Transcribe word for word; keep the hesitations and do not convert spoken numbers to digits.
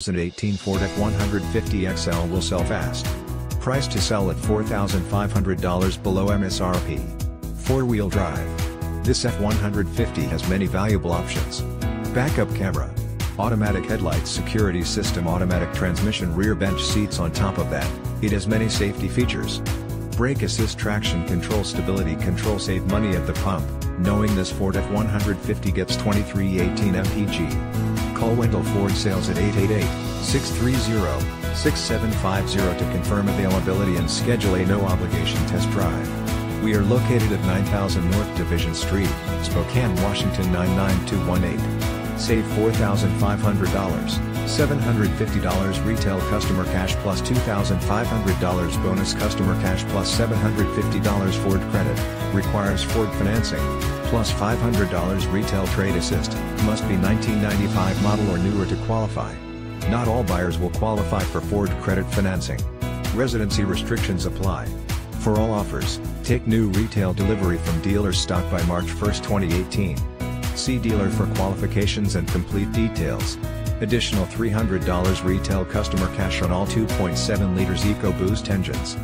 twenty eighteen Ford F one fifty X L will sell fast. Price to sell at four thousand five hundred dollars below M S R P. Four-wheel drive. This F one fifty has many valuable options. Backup camera, automatic headlights, security system, automatic transmission, rear bench seats. On top of that, it has many safety features. Brake assist, traction control, stability control. Save money at the pump, knowing this Ford F one fifty gets twenty-three eighteen M P G. Call Wendell Ford Sales at eight eight eight, six three zero, six seven five zero to confirm availability and schedule a no-obligation test drive. We are located at nine thousand North Division Street, Spokane, Washington nine nine two one eight. Save four thousand five hundred dollars, seven hundred fifty dollars retail customer cash plus two thousand five hundred dollars bonus customer cash plus seven hundred fifty dollars Ford credit, requires Ford financing, plus five hundred dollars retail trade assist, must be nineteen ninety-five model or newer to qualify. Not all buyers will qualify for Ford credit financing. Residency restrictions apply. For all offers, take new retail delivery from dealer stock by March first, twenty eighteen. See dealer for qualifications and complete details. Additional three hundred dollars retail customer cash on all two point seven liters EcoBoost engines.